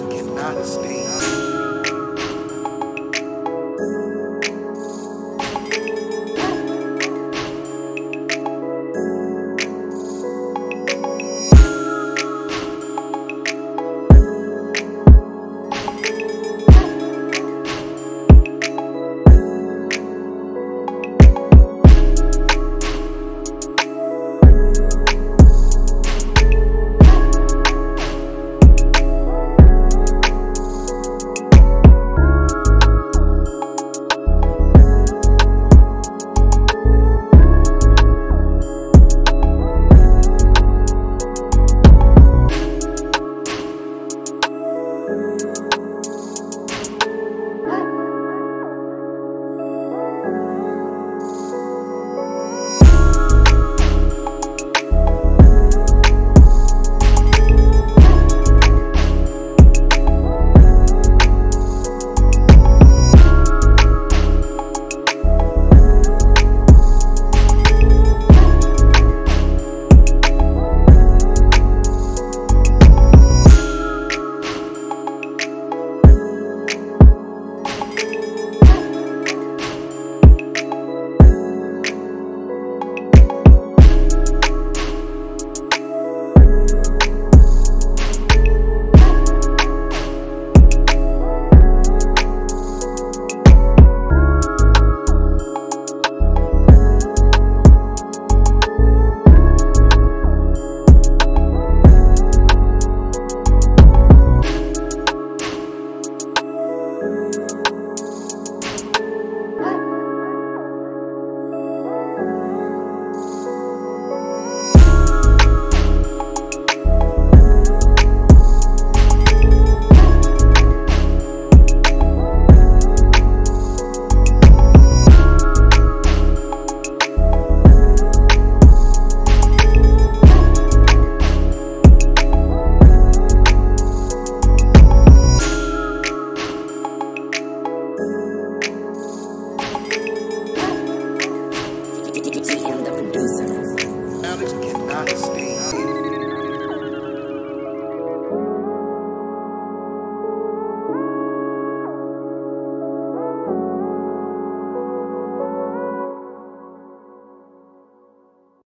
cannot stay.